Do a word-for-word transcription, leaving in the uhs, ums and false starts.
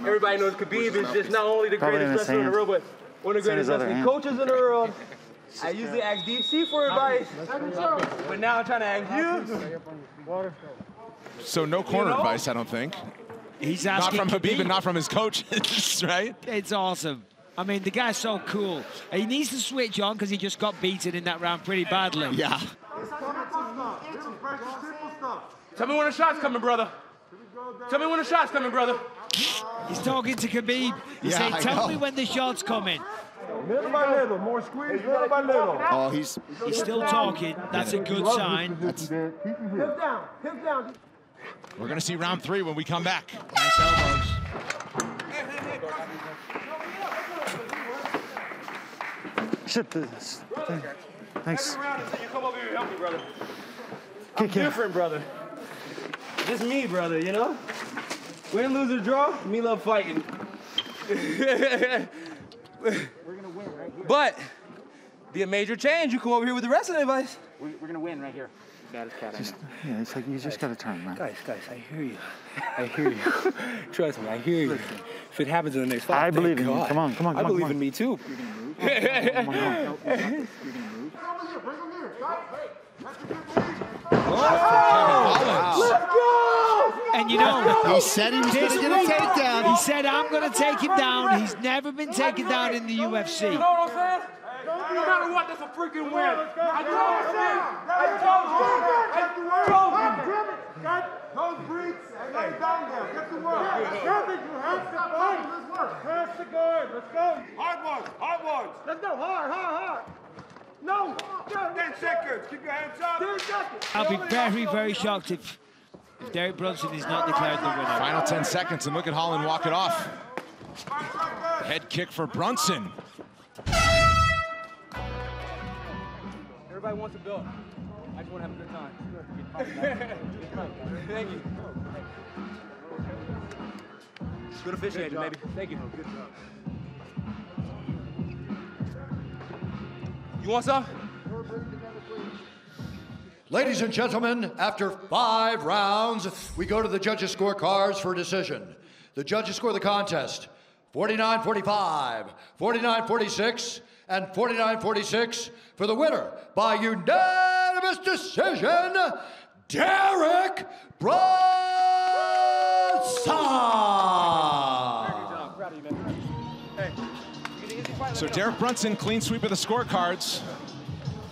Everybody knows Khabib is just not only the greatest wrestler in the world, but one of the greatest wrestling coaches in the world. I usually ask D C for advice, but now I'm trying to ask you. So no corner advice, I don't think. He's asking not from Khabib and not from his coaches, right? It's awesome. I mean, the guy's so cool. He needs to switch on because he just got beaten in that round pretty badly. Yeah. Tell me when the shot's coming, brother. Tell me when the shot's coming, brother. He's talking to Khabib. He's yeah, saying, tell me when the shot's coming. Little by little, more squeeze, little by little. Oh, he's, he's still talking. That's a good sign. That's... Hip down, hip down. We're going to see round three when we come back. Nice elbows. Shit, this thing. Thanks. Every round is you come over here and help me, brother. I'm different, brother. Just me, brother, you know? Win, lose, or draw, me love fighting. We're gonna win right here. But be a major change. You come over here with the wrestling advice. We're, we're gonna win right here. Got it, got it. Just, yeah, it's like you just guys, gotta turn, man. Guys, guys, I hear you. I hear you. Trust me, I hear you. Listen. If it happens in the next fight, I believe in God. You. Come on, come on, come I on. I believe on. in me too. You're gonna move. Come on, come on, come on. You're gonna move. Get over here, bring him here. That's your good police. Oh! Let's go! And you know, he said he was going to get a takedown. He said, I'm going to take him down. He's never been taken down in the U F C. You know what I'm saying? No matter what, that's a freaking win. I told you. I told you. I told you. Got those breaks. Lay down there. Get to work. Kevin, you have to fight. Let's work. Pass the guard. Let's go. Hard ones. Hard ones. Let's go. Hard, hard, hard. No. ten seconds. Keep your hands up. ten seconds. I'll be very, very shocked if... If Derek Brunson is not declared the winner. Final ten seconds, and look at Holland walk it off. Head kick for Brunson. Everybody wants a belt. I just want to have a good time. Thank you. Good officiating, baby. Thank you. Good job. You want some? Ladies and gentlemen, after five rounds, we go to the judges' scorecards for a decision. The judges score the contest forty-nine forty-five, forty-nine forty-six, and forty-nine forty-six for the winner by unanimous decision, Derek Brunson. So Derek Brunson, clean sweep of the scorecards.